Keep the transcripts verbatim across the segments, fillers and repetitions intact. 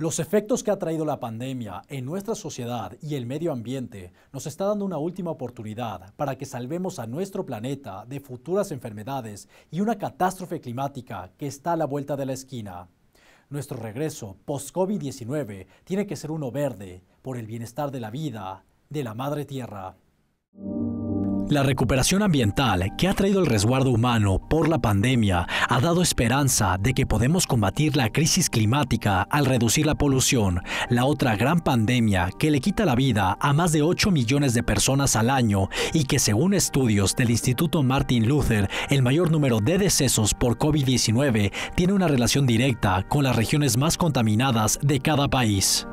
Los efectos que ha traído la pandemia en nuestra sociedad y el medio ambiente nos está dando una última oportunidad para que salvemos a nuestro planeta de futuras enfermedades y una catástrofe climática que está a la vuelta de la esquina. Nuestro regreso post COVID diecinueve tiene que ser uno verde por el bienestar de la vida, de la madre tierra. La recuperación ambiental que ha traído el resguardo humano por la pandemia ha dado esperanza de que podemos combatir la crisis climática al reducir la polución, la otra gran pandemia que le quita la vida a más de ocho millones de personas al año y que, según estudios del Instituto Martin Luther, el mayor número de decesos por COVID diecinueve tiene una relación directa con las regiones más contaminadas de cada país.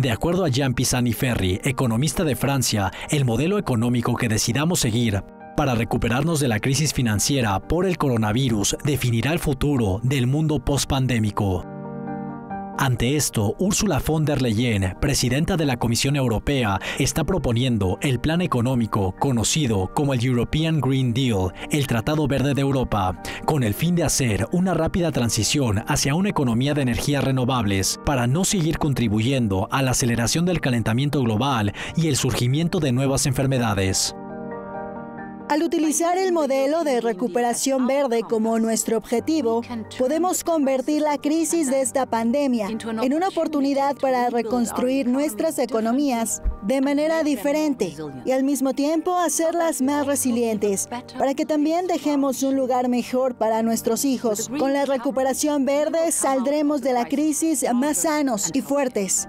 De acuerdo a Jean Pisani-Ferry, economista de Francia, el modelo económico que decidamos seguir para recuperarnos de la crisis financiera por el coronavirus definirá el futuro del mundo post-pandémico. Ante esto, Ursula von der Leyen, presidenta de la Comisión Europea, está proponiendo el plan económico conocido como el European Green Deal, el Tratado Verde de Europa, con el fin de hacer una rápida transición hacia una economía de energías renovables para no seguir contribuyendo a la aceleración del calentamiento global y el surgimiento de nuevas enfermedades. Al utilizar el modelo de recuperación verde como nuestro objetivo, podemos convertir la crisis de esta pandemia en una oportunidad para reconstruir nuestras economías de manera diferente y al mismo tiempo hacerlas más resilientes, para que también dejemos un lugar mejor para nuestros hijos. Con la recuperación verde saldremos de la crisis más sanos y fuertes.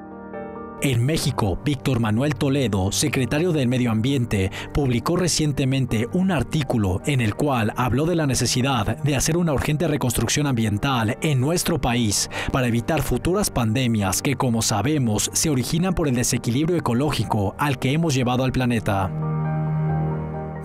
En México, Víctor Manuel Toledo, secretario del Medio Ambiente, publicó recientemente un artículo en el cual habló de la necesidad de hacer una urgente reconstrucción ambiental en nuestro país para evitar futuras pandemias que, como sabemos, se originan por el desequilibrio ecológico al que hemos llevado al planeta.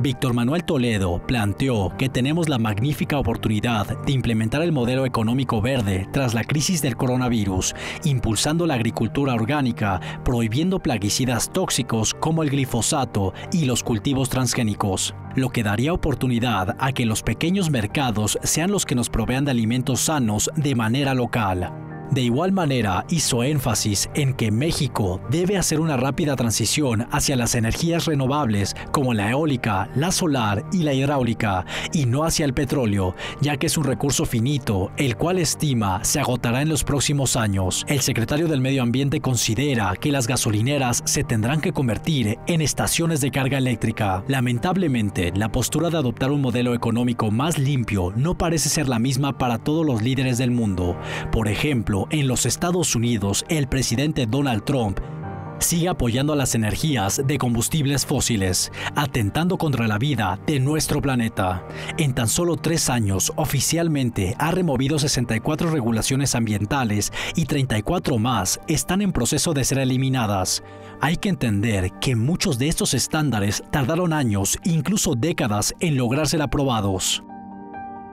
Víctor Manuel Toledo planteó que tenemos la magnífica oportunidad de implementar el modelo económico verde tras la crisis del coronavirus, impulsando la agricultura orgánica, prohibiendo plaguicidas tóxicos como el glifosato y los cultivos transgénicos, lo que daría oportunidad a que los pequeños mercados sean los que nos provean de alimentos sanos de manera local. De igual manera, hizo énfasis en que México debe hacer una rápida transición hacia las energías renovables como la eólica, la solar y la hidráulica, y no hacia el petróleo, ya que es un recurso finito, el cual estima se agotará en los próximos años. El secretario del Medio Ambiente considera que las gasolineras se tendrán que convertir en estaciones de carga eléctrica. Lamentablemente, la postura de adoptar un modelo económico más limpio no parece ser la misma para todos los líderes del mundo. Por ejemplo, en los Estados Unidos, el presidente Donald Trump sigue apoyando a las energías de combustibles fósiles, atentando contra la vida de nuestro planeta. En tan solo tres años, oficialmente ha removido sesenta y cuatro regulaciones ambientales y treinta y cuatro más están en proceso de ser eliminadas. Hay que entender que muchos de estos estándares tardaron años, incluso décadas, en lograr ser aprobados.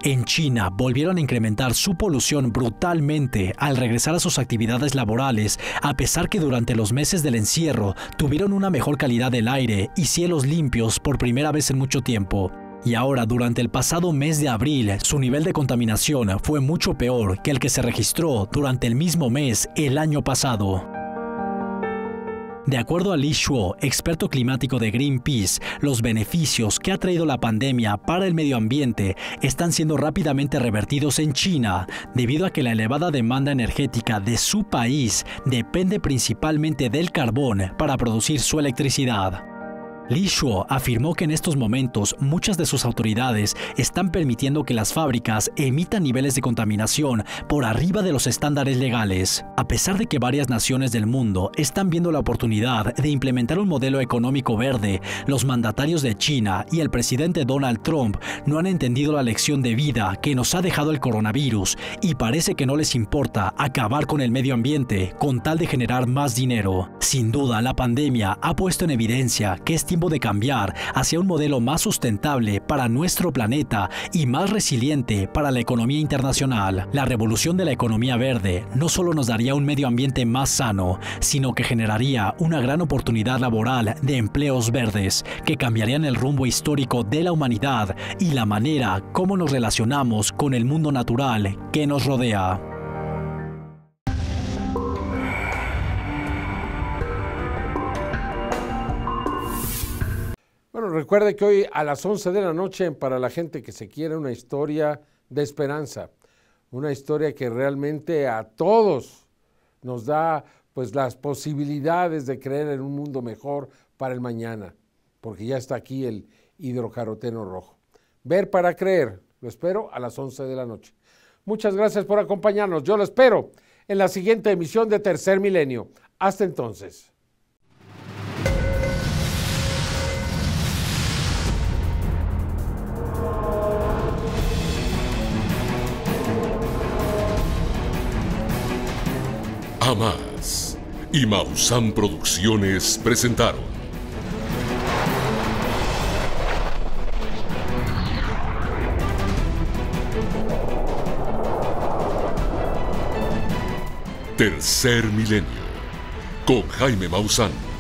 En China volvieron a incrementar su polución brutalmente al regresar a sus actividades laborales, a pesar que durante los meses del encierro tuvieron una mejor calidad del aire y cielos limpios por primera vez en mucho tiempo. Y ahora, durante el pasado mes de abril, su nivel de contaminación fue mucho peor que el que se registró durante el mismo mes el año pasado. De acuerdo a Li Shuo, experto climático de Greenpeace, los beneficios que ha traído la pandemia para el medio ambiente están siendo rápidamente revertidos en China, debido a que la elevada demanda energética de su país depende principalmente del carbón para producir su electricidad. Li Shuo afirmó que en estos momentos muchas de sus autoridades están permitiendo que las fábricas emitan niveles de contaminación por arriba de los estándares legales, a pesar de que varias naciones del mundo están viendo la oportunidad de implementar un modelo económico verde. Los mandatarios de China y el presidente Donald Trump no han entendido la lección de vida que nos ha dejado el coronavirus y parece que no les importa acabar con el medio ambiente con tal de generar más dinero. Sin duda, la pandemia ha puesto en evidencia que es tiempo de cambiar hacia un modelo más sustentable para nuestro planeta y más resiliente para la economía internacional. La revolución de la economía verde no solo nos daría un medio ambiente más sano, sino que generaría una gran oportunidad laboral de empleos verdes que cambiarían el rumbo histórico de la humanidad y la manera como nos relacionamos con el mundo natural que nos rodea. Bueno, recuerde que hoy a las once de la noche, para la gente que se quiere, una historia de esperanza, una historia que realmente a todos nos da pues las posibilidades de creer en un mundo mejor para el mañana, porque ya está aquí el hidrocaroteno rojo. Ver para creer, lo espero a las once de la noche. Muchas gracias por acompañarnos, yo lo espero en la siguiente emisión de Tercer Milenio. Hasta entonces. A+ y Maussan Producciones presentaron Tercer Milenio con Jaime Maussan.